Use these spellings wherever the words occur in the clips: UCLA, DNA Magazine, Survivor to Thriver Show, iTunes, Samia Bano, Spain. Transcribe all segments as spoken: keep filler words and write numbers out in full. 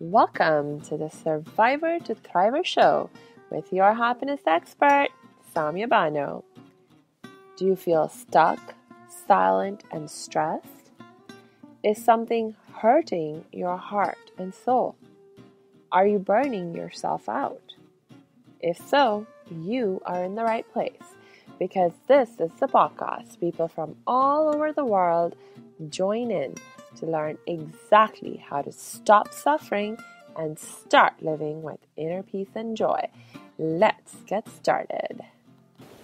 Welcome to the Survivor to Thriver Show with your happiness expert, Samia Bano. Do you feel stuck, silent, and stressed? Is something hurting your heart and soul? Are you burning yourself out? If so, you are in the right place, because this is the podcast. People from all over the world join in to learn exactly how to stop suffering and start living with inner peace and joy. Let's get started.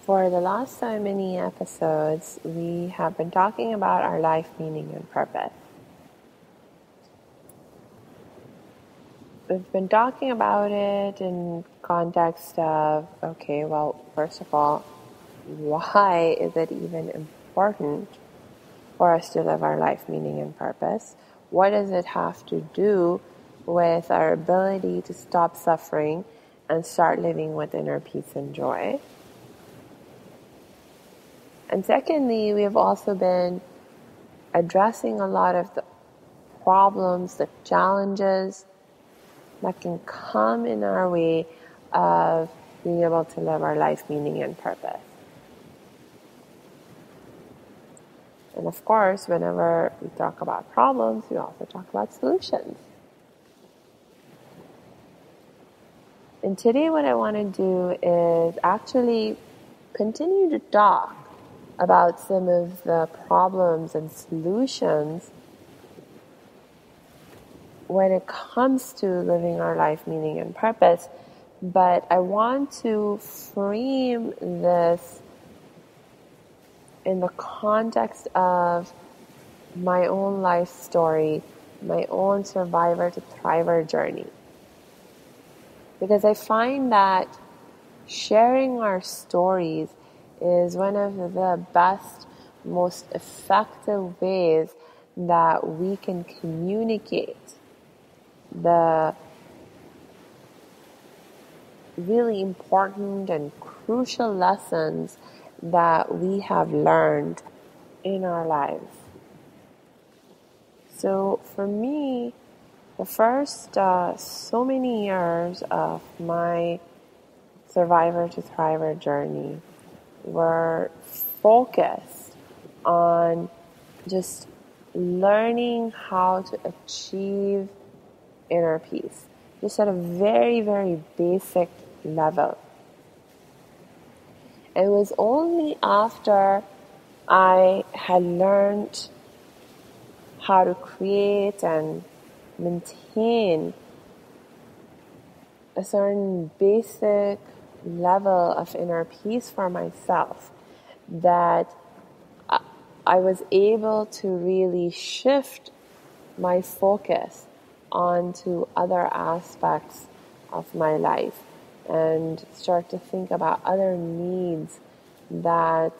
For the last so many episodes, we have been talking about our life meaning and purpose. We've been talking about it in context of, okay, well, first of all, why is it even important for us to live our life meaning and purpose? What does it have to do with our ability to stop suffering and start living with inner peace and joy? And secondly, we have also been addressing a lot of the problems, the challenges that can come in our way of being able to live our life meaning and purpose. And of course, whenever we talk about problems, we also talk about solutions. And today what I want to do is actually continue to talk about some of the problems and solutions when it comes to living our life meaning and purpose. But I want to frame this in the context of my own life story, my own survivor to thriver journey. Because I find that sharing our stories is one of the best, most effective ways that we can communicate the really important and crucial lessons that we have learned in our lives. So for me, the first uh, so many years of my Survivor to Thriver journey were focused on just learning how to achieve inner peace, just at a very, very basic level. It was only after I had learned how to create and maintain a certain basic level of inner peace for myself that I was able to really shift my focus onto other aspects of my life and start to think about other needs that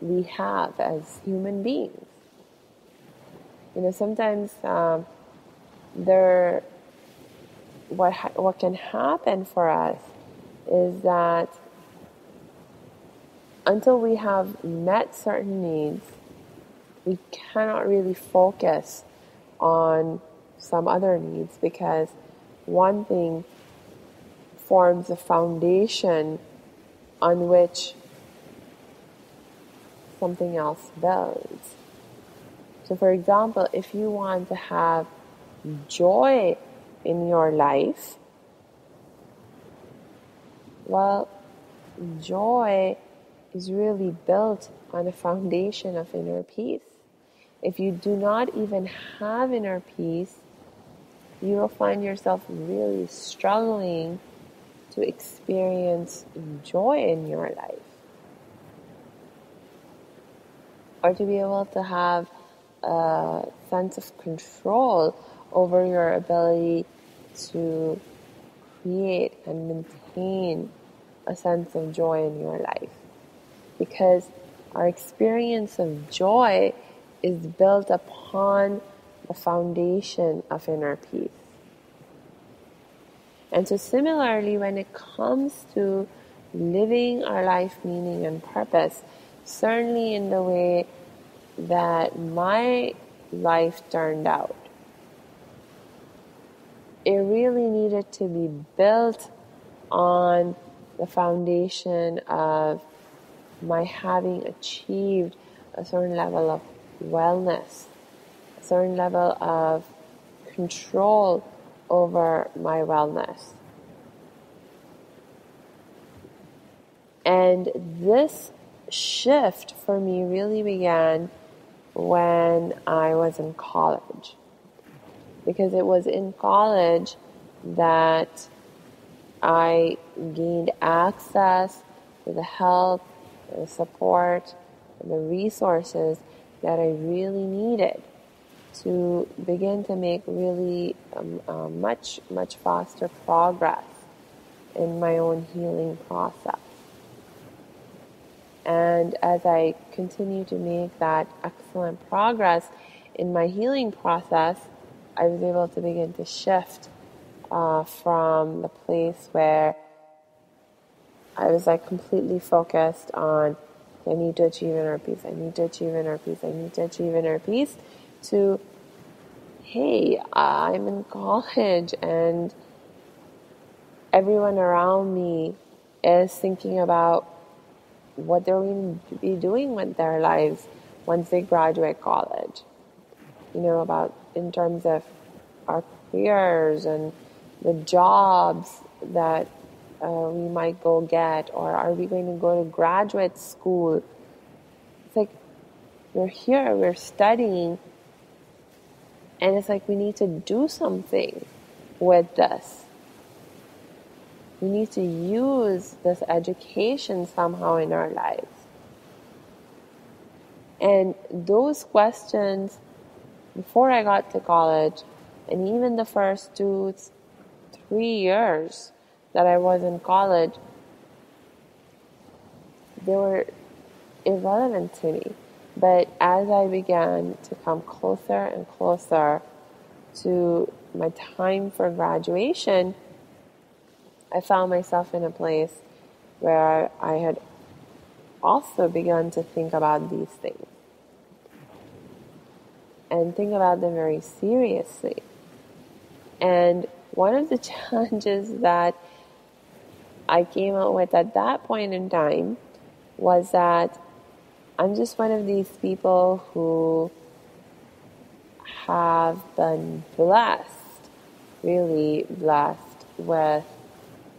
we have as human beings. You know, sometimes um, there, what ha- what can happen for us is that until we have met certain needs, we cannot really focus on some other needs, because one thing forms a foundation on which something else builds. So for example, if you want to have joy in your life, well, joy is really built on a foundation of inner peace. If you do not even have inner peace, you will find yourself really struggling to experience joy in your life, or to be able to have a sense of control over your ability to create and maintain a sense of joy in your life. Because our experience of joy is built upon the foundation of inner peace. And so similarly, when it comes to living our life meaning and purpose, certainly in the way that my life turned out, it really needed to be built on the foundation of my having achieved a certain level of wellness, a certain level of control over my wellness. And this shift for me really began when I was in college, because it was in college that I gained access to the help, the support, and the resources that I really needed to begin to make really um, uh, much, much faster progress in my own healing process. And as I continue to make that excellent progress in my healing process, I was able to begin to shift uh, from the place where I was like completely focused on, I need to achieve inner peace, I need to achieve inner peace, I need to achieve inner peace, to, hey, I'm in college and everyone around me is thinking about what they're going to be doing with their lives once they graduate college. You know, about in terms of our careers and the jobs that uh, we might go get, or are we going to go to graduate school? It's like, we're here, we're studying, and it's like we need to do something with this. We need to use this education somehow in our lives. And those questions, before I got to college, and even the first two, three years that I was in college, they were irrelevant to me. But as I began to come closer and closer to my time for graduation, I found myself in a place where I had also begun to think about these things and think about them very seriously. And one of the challenges that I came up with at that point in time was that I'm just one of these people who have been blessed, really blessed with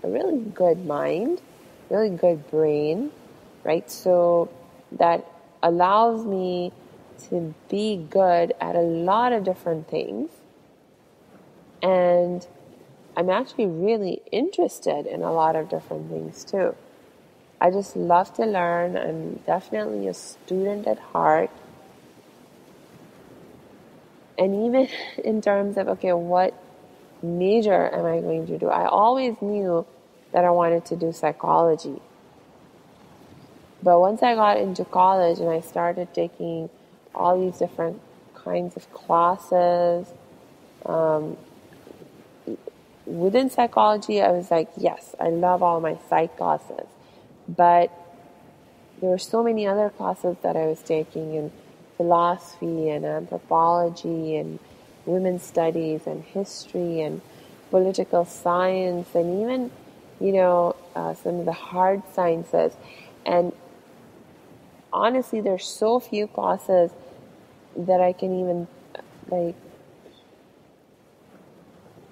a really good mind, really good brain, right? So that allows me to be good at a lot of different things. And I'm actually really interested in a lot of different things too. I just love to learn. I'm definitely a student at heart. And even in terms of, okay, what major am I going to do? I always knew that I wanted to do psychology. But once I got into college and I started taking all these different kinds of classes, um, within psychology, I was like, yes, I love all my psych classes. But there were so many other classes that I was taking in philosophy and anthropology and women's studies and history and political science and even you know, uh, some of the hard sciences. And honestly, there's so few classes that I can even, like,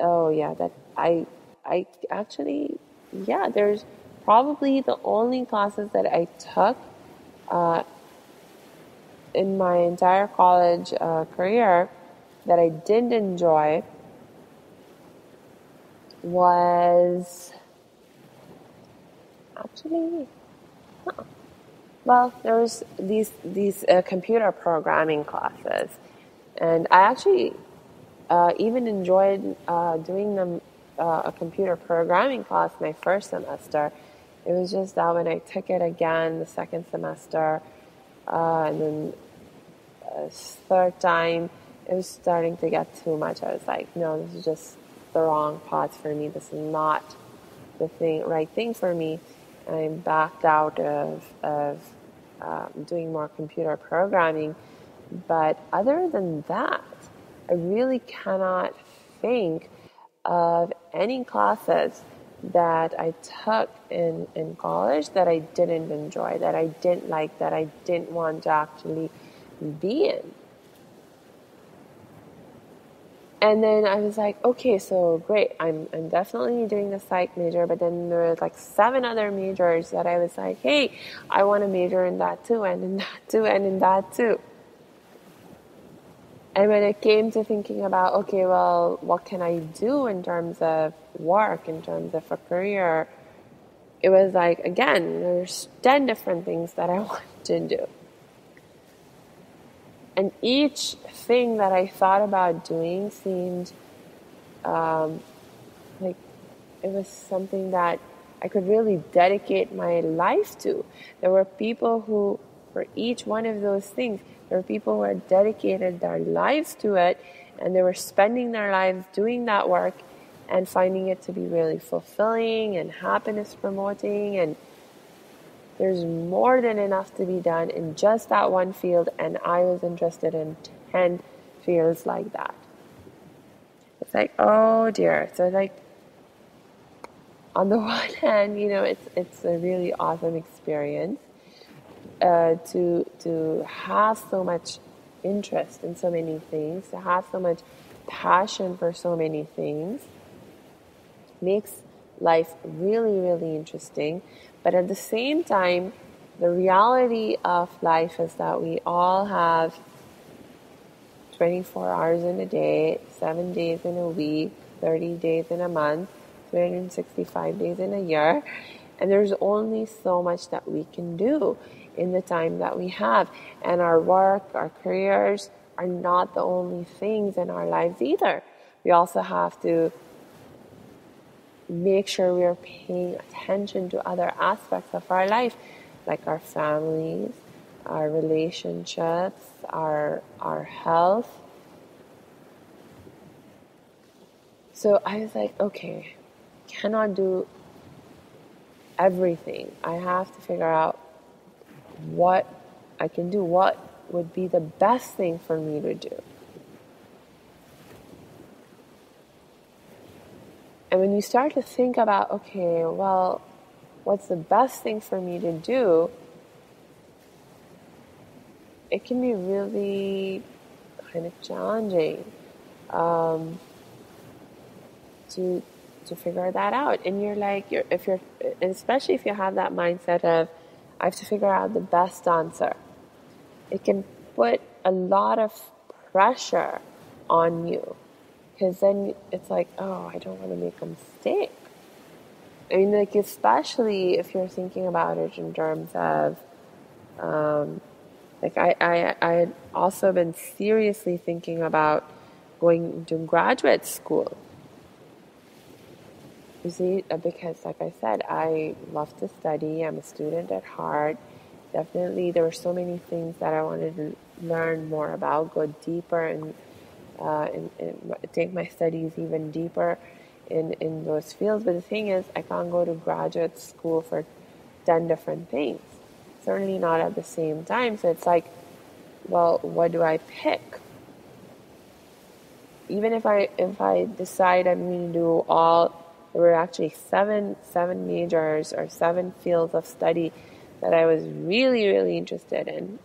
oh yeah, that I, I actually, yeah, there's probably the only classes that I took uh, in my entire college uh, career that I didn't enjoy was... Actually, huh. Well, there was these these uh, computer programming classes, and I actually uh, even enjoyed uh, doing them. Uh, a computer programming class my first semester. It was just that when I took it again the second semester, uh, and then uh, third time, it was starting to get too much. I was like, no, this is just the wrong path for me. This is not the thing, right thing for me. I backed out of, of uh, doing more computer programming. But other than that, I really cannot think of any classes that I took in, in college that I didn't enjoy, that I didn't like, that I didn't want to actually be in. And then I was like, okay, so great, I'm I'm definitely doing the psych major, but then there were like seven other majors that I was like, hey, I want to major in that too, and in that too, and in that too. And when it came to thinking about, okay, well, what can I do in terms of work, in terms of a career, it was like, again, there's ten different things that I wanted to do. And each thing that I thought about doing seemed um, like it was something that I could really dedicate my life to. There were people who, for each one of those things, there were people who had dedicated their lives to it, and they were spending their lives doing that work and finding it to be really fulfilling and happiness promoting, and there's more than enough to be done in just that one field, and I was interested in ten fields like that. It's like, oh dear. So like, on the one hand, you know, it's it's a really awesome experience uh, to to have so much interest in so many things, to have so much passion for so many things. Makes life really, really interesting. But at the same time, the reality of life is that we all have twenty-four hours in a day, seven days in a week, thirty days in a month, three hundred sixty-five days in a year. And there's only so much that we can do in the time that we have. And our work, our careers are not the only things in our lives either. We also have to make sure we are paying attention to other aspects of our life, like our families, our relationships, our our health. So I was like, okay, cannot do everything. I have to figure out what I can do, what would be the best thing for me to do. And when you start to think about, okay, well, what's the best thing for me to do? It can be really kind of challenging um, to to figure that out. And you're like, you're, if you're, and especially if you have that mindset of, I have to figure out the best answer. It can put a lot of pressure on you. Because then it's like, oh, I don't want to make a mistake. I mean, like, especially if you're thinking about it in terms of, um, like, I, I, I had also been seriously thinking about going to graduate school. You see, because, like I said, I love to study. I'm a student at heart. Definitely, there were so many things that I wanted to learn more about, go deeper and Uh, and, and take my studies even deeper in, in those fields. But the thing is, I can't go to graduate school for ten different things, certainly not at the same time. So it's like, well, what do I pick? Even if I if I decide I'm going to do all, there were actually seven seven majors or seven fields of study that I was really, really interested in.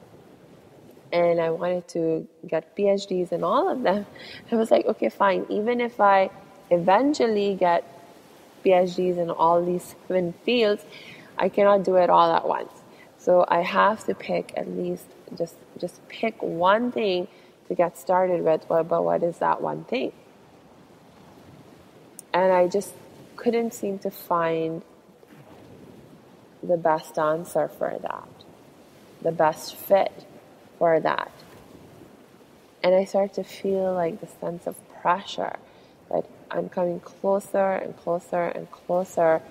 And I wanted to get P H Ds in all of them. I was like, okay, fine. Even if I eventually get P H Ds in all these seven fields, I cannot do it all at once. So I have to pick at least, just just pick one thing to get started with. But what is that one thing? And I just couldn't seem to find the best answer for that, the best fit for that. And I start to feel like the sense of pressure that I'm coming closer and closer and closer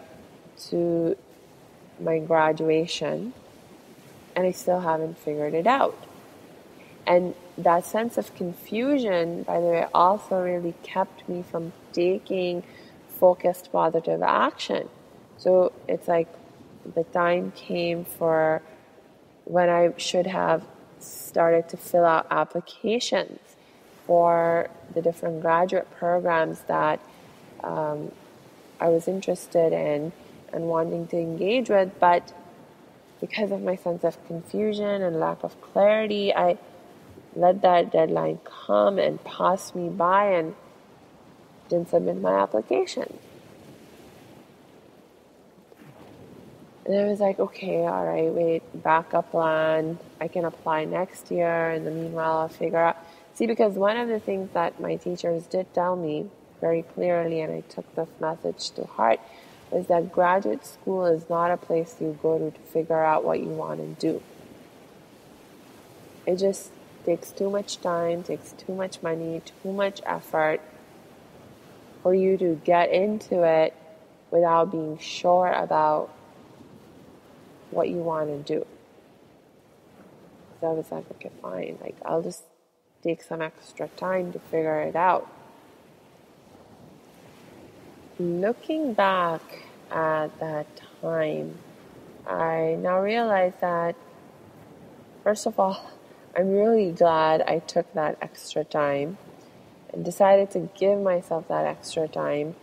to my graduation, and I still haven't figured it out. And that sense of confusion, by the way, also really kept me from taking focused positive action. So it's like the time came for when I should have started to fill out applications for the different graduate programs that um, I was interested in and wanting to engage with, but because of my sense of confusion and lack of clarity, I let that deadline come and pass me by and didn't submit my application. And I was like, okay, all right, wait, backup plan. I can apply next year. In the meanwhile, I'll figure out. See, because one of the things that my teachers did tell me very clearly, and I took this message to heart, was that graduate school is not a place you go to to figure out what you want to do. It just takes too much time, takes too much money, too much effort for you to get into it without being sure about what you want to do. So I was like, okay, fine. Like, I'll just take some extra time to figure it out. Looking back at that time, I now realize that, first of all, I'm really glad I took that extra time and decided to give myself that extra time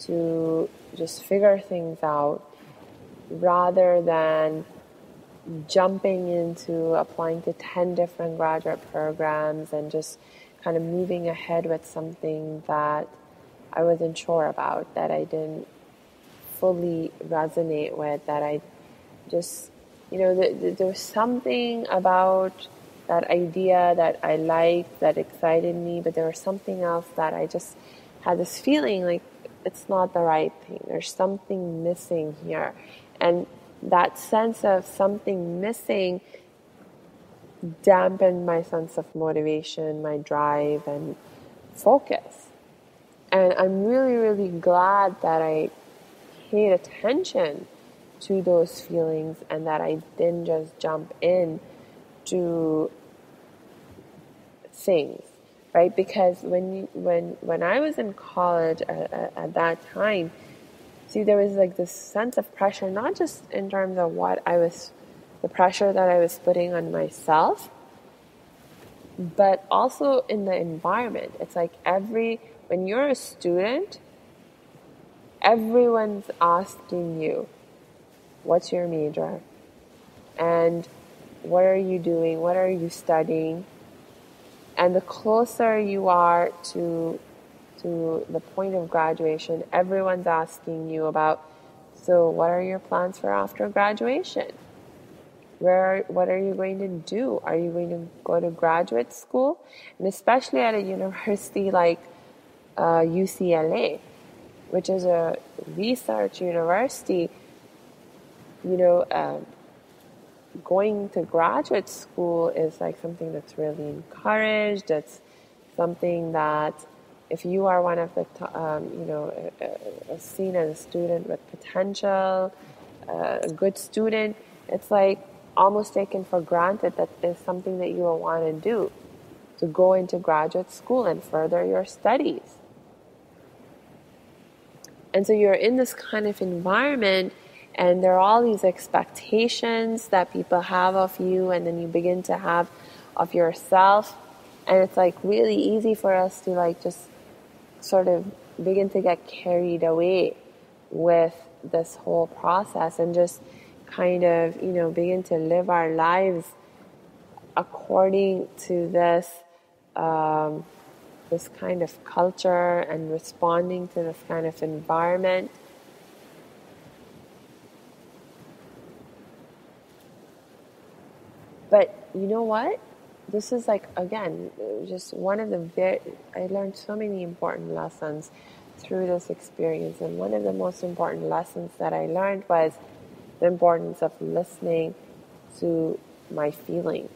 to just figure things out, rather than jumping into applying to ten different graduate programs and just kind of moving ahead with something that I wasn't sure about, that I didn't fully resonate with, that I just, you know, th- th- there was something about that idea that I liked, that excited me, but there was something else that I just had this feeling like it's not the right thing. There's something missing here. And that sense of something missing dampened my sense of motivation, my drive, and focus. And I'm really, really glad that I paid attention to those feelings and that I didn't just jump in to things, right? Because when you, when when I was in college at, at, at that time, see, there was like this sense of pressure, not just in terms of what I was, the pressure that I was putting on myself, but also in the environment. It's like every, when you're a student, everyone's asking you, what's your major? And what are you doing? What are you studying? And the closer you are to to the point of graduation, everyone's asking you about, so what are your plans for after graduation? Where, what are you going to do? Are you going to go to graduate school? And especially at a university like uh, U C L A, which is a research university, you know, uh, going to graduate school is like something that's really encouraged. It's something that if you are one of the, um, you know, uh, uh, seen as a student with potential, uh, a good student, it's like almost taken for granted that it's something that you will want to do, to go into graduate school and further your studies. And so you're in this kind of environment, and there are all these expectations that people have of you, and then you begin to have of yourself. And it's like really easy for us to like just sort of begin to get carried away with this whole process and just kind of, you know, begin to live our lives according to this, um, this kind of culture and responding to this kind of environment. But you know what? This is like, again, just one of the very, I learned so many important lessons through this experience. And one of the most important lessons that I learned was the importance of listening to my feelings,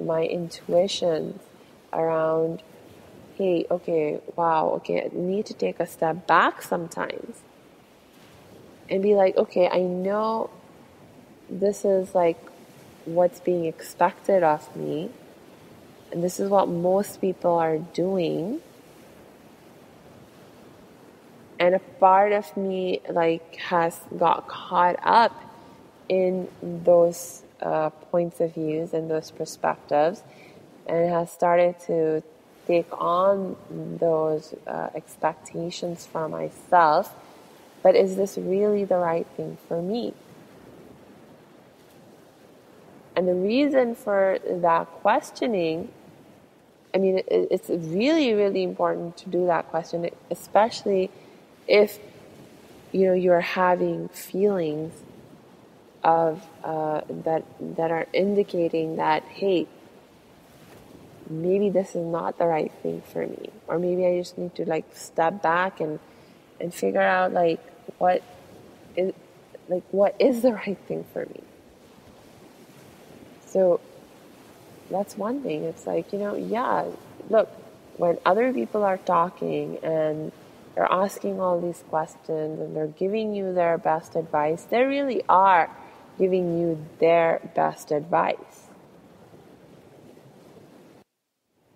my intuitions around, hey, okay, wow, okay, I need to take a step back sometimes and be like, okay, I know this is like what's being expected of me, and this is what most people are doing, and a part of me like has got caught up in those uh, points of views and those perspectives, and has started to take on those uh, expectations for myself, but is this really the right thing for me? And the reason for that questioning, I mean, it's really, really important to do that question, especially if, you know, you're having feelings of uh, that that are indicating that, hey, maybe this is not the right thing for me, or maybe I just need to like step back and and figure out like what is like what is the right thing for me. So that's one thing. It's like, you know, yeah, look, when other people are talking and they're asking all these questions and they're giving you their best advice, they really are giving you their best advice.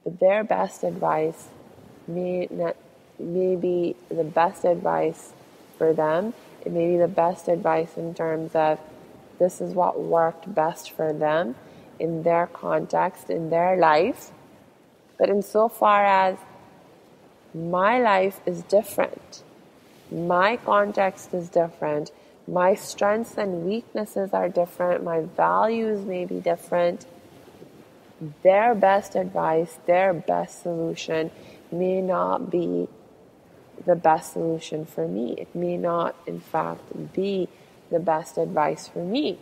But their best advice may not, may be the best advice for them. It may be the best advice in terms of this is what worked best for them in their context, in their life. But insofar as my life is different, my context is different, my strengths and weaknesses are different, my values may be different, their best advice, their best solution may not be the best solution for me. It may not, in fact, be the best advice for me.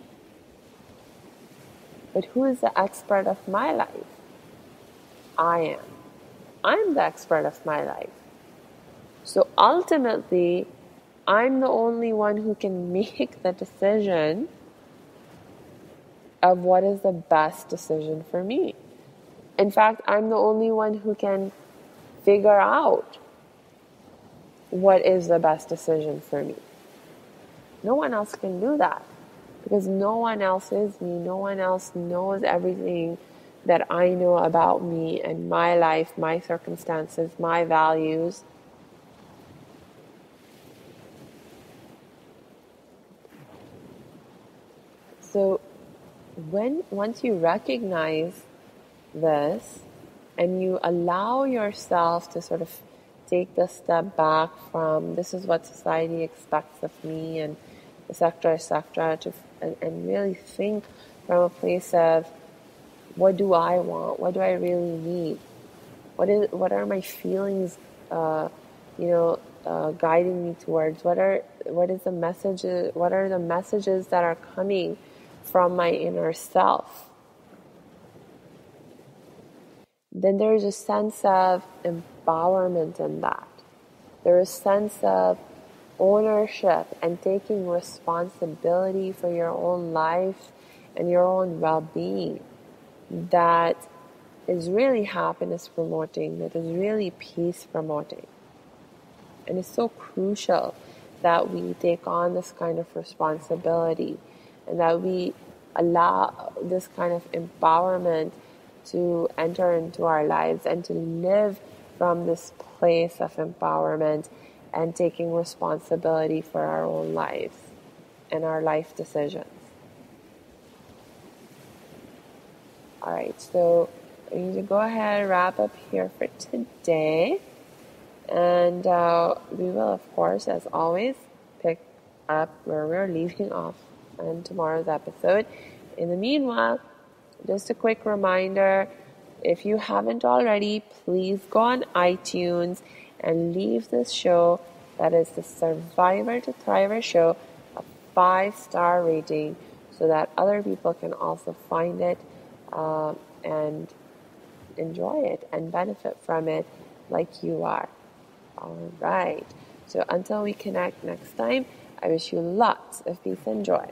But who is the expert of my life? I am. I'm the expert of my life. So ultimately, I'm the only one who can make the decision of what is the best decision for me. In fact, I'm the only one who can figure out what is the best decision for me. No one else can do that, because no one else is me. No one else knows everything that I know about me and my life, my circumstances, my values. So when once you recognize this and you allow yourself to sort of take the step back from this is what society expects of me and et cetera, et cetera, to, and, and really think from a place of what do I want? What do I really need? What is? What are my feelings, uh, you know, uh, guiding me towards? What are? What is the messages? What are the messages that are coming from my inner self? Then there is a sense of empowerment in that. There is a sense of ownership and taking responsibility for your own life and your own well-being that is really happiness promoting, that is really peace promoting. And it's so crucial that we take on this kind of responsibility and that we allow this kind of empowerment to enter into our lives and to live from this place of empowerment and taking responsibility for our own lives and our life decisions. All right, so I need to go ahead and wrap up here for today. And uh, we will, of course, as always, pick up where we're leaving off on tomorrow's episode. In the meanwhile, just a quick reminder, if you haven't already, please go on iTunes and leave this show, that is the Survivor to Thriver show, a five-star rating so that other people can also find it uh, and enjoy it and benefit from it like you are. All right. So until we connect next time, I wish you lots of peace and joy.